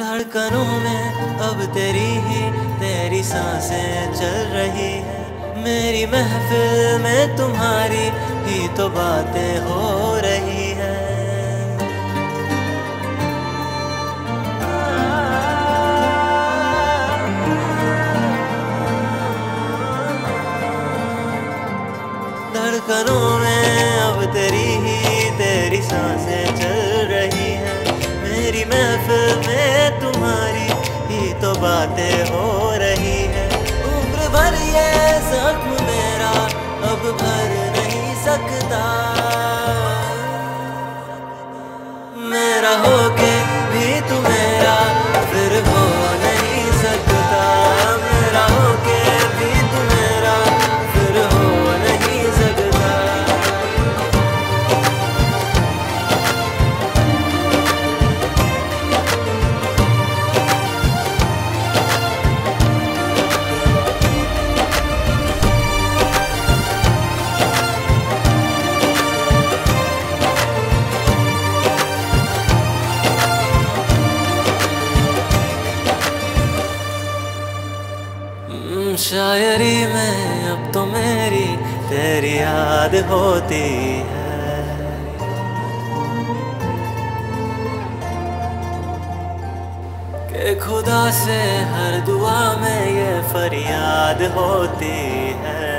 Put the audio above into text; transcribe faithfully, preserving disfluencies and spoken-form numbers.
धड़कनों में अब तेरी ही तेरी सांसें चल रही हैं, मेरी महफिल में तुम्हारी ही तो बातें हो रही हैं। धड़कनों में अब तेरी ही तेरी सांसें चल रही हैं, मेरी महफिल में तुम्हारी ही तो बातें हो रही हैं। उम्र भर ये जख्म मेरा अब भर नहीं सकता, मेरा हो के भी तू मेरा फिर हो नहीं सकता, मेरा हो के भी तू मेरा फिर हो नहीं सकता। शायरी में अब तो मेरी तेरी याद होती है, के खुदा से हर दुआ में ये फरियाद होती है।